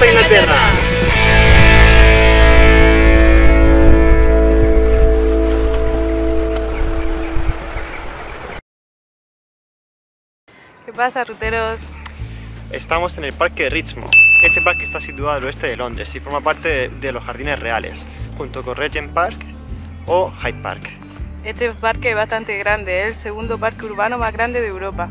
Vamos a Inglaterra. ¿Qué pasa, ruteros? Estamos en el parque de Richmond. Este parque está situado al oeste de Londres y forma parte de los jardines reales, junto con Regent Park o Hyde Park. Este parque es bastante grande, es el segundo parque urbano más grande de Europa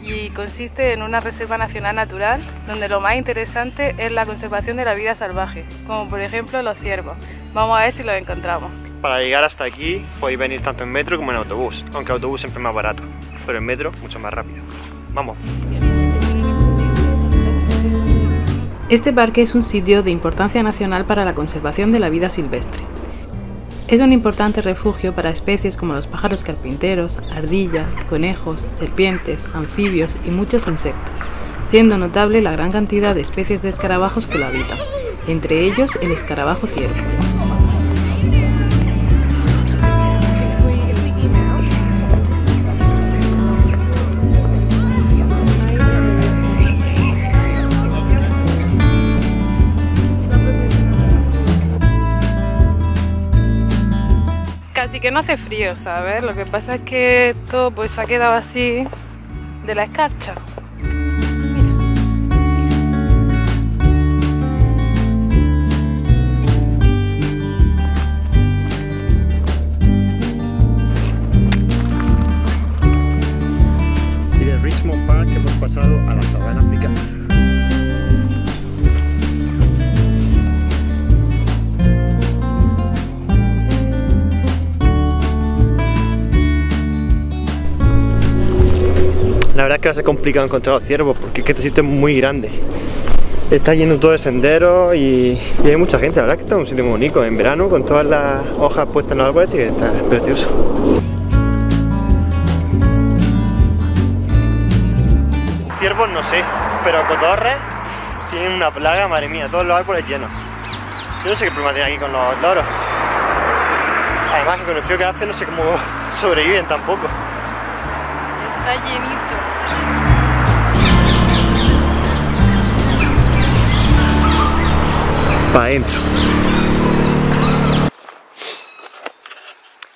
y consiste en una reserva nacional natural donde lo más interesante es la conservación de la vida salvaje, como por ejemplo los ciervos. Vamos a ver si los encontramos. Para llegar hasta aquí podéis venir tanto en metro como en autobús, aunque el autobús siempre es más barato, pero en metro mucho más rápido. ¡Vamos! Este parque es un sitio de importancia nacional para la conservación de la vida silvestre. Es un importante refugio para especies como los pájaros carpinteros, ardillas, conejos, serpientes, anfibios y muchos insectos, siendo notable la gran cantidad de especies de escarabajos que lo habitan, entre ellos el escarabajo ciervo. Así que no hace frío, ¿sabes? Lo que pasa es que esto pues ha quedado así de la escarcha. Mira. Y de Richmond Park hemos pasado a la sabana africana. La verdad es que va a ser complicado encontrar los ciervos porque este sitio es muy grande. Está lleno todo de senderos y hay mucha gente. La verdad es que está en un sitio muy bonito en verano con todas las hojas puestas en los árboles y está precioso. Ciervos no sé, pero cotorres tienen una plaga, madre mía, todos los árboles llenos. Yo no sé qué problema tienen aquí con los loros. Además que con el frío que hace no sé cómo sobreviven tampoco. Está llenito. Para adentro.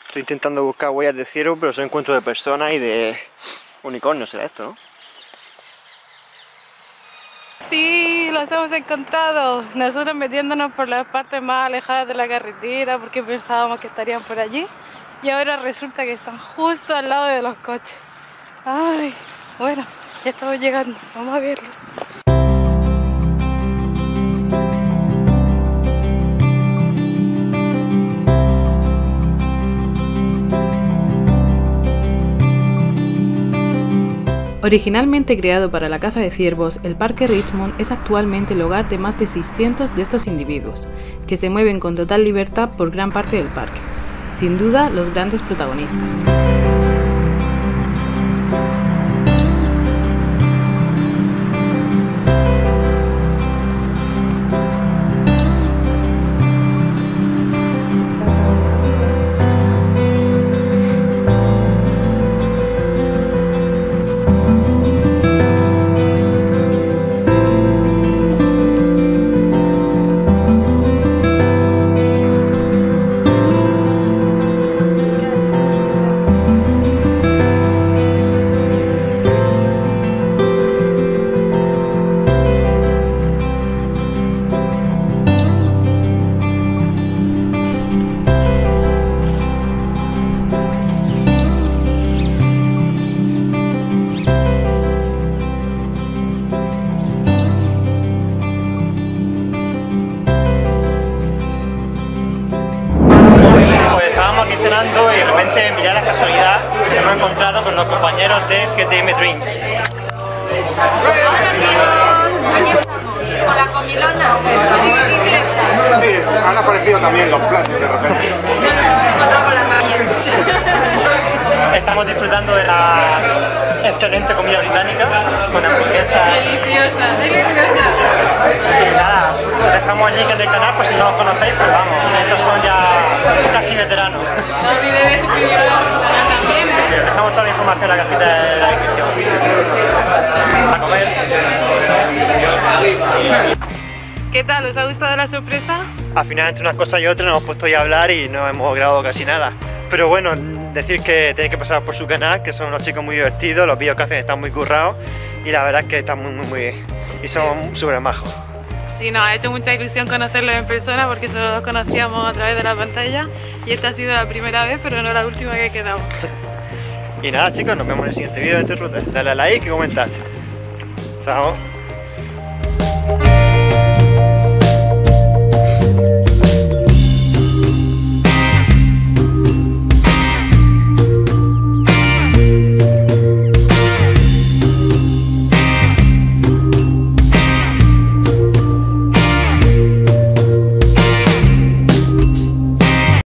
Estoy intentando buscar huellas de ciervo, pero son encuentros de personas y de unicornios, será esto, ¿no? Sí, los hemos encontrado. Nosotros metiéndonos por las partes más alejadas de la carretera porque pensábamos que estarían por allí y ahora resulta que están justo al lado de los coches. Ay, bueno, ya estamos llegando, vamos a verlos. Originalmente creado para la caza de ciervos, el Parque Richmond es actualmente el hogar de más de 600 de estos individuos, que se mueven con total libertad por gran parte del parque. Sin duda, los grandes protagonistas. Y de repente, mirá la casualidad, que me he encontrado con los compañeros de GTM Dreams. Hola amigos, aquí estamos, con la comilona, con el sí, han aparecido también los platos de repente. No nos hemos encontrado con las manos. Estamos disfrutando de la excelente comida británica, con hamburguesas. Deliciosa, deliciosa. Y nada, os dejamos el link del canal, pues si no os conocéis, pues vamos, estos son ya casi veteranos. No olvidéis suscribiros al canal también, ¿eh? Sí, dejamos toda la información en la cajita de la descripción. A comer. ¿Qué ¿Qué tal? ¿Os ha gustado la sorpresa? Al final, entre una cosa y otra, nos hemos puesto ya a hablar y no hemos grabado casi nada. Pero bueno, decir que tenéis que pasar por su canal, que son unos chicos muy divertidos, los vídeos que hacen están muy currados y la verdad es que están muy bien. Y son súper majos. Sí, nos ha hecho mucha ilusión conocerlos en persona porque solo los conocíamos a través de la pantalla y esta ha sido la primera vez, pero no la última que quedamos. Y nada, chicos, nos vemos en el siguiente vídeo de Entre Rutas. Dale a like y comentad. Chao.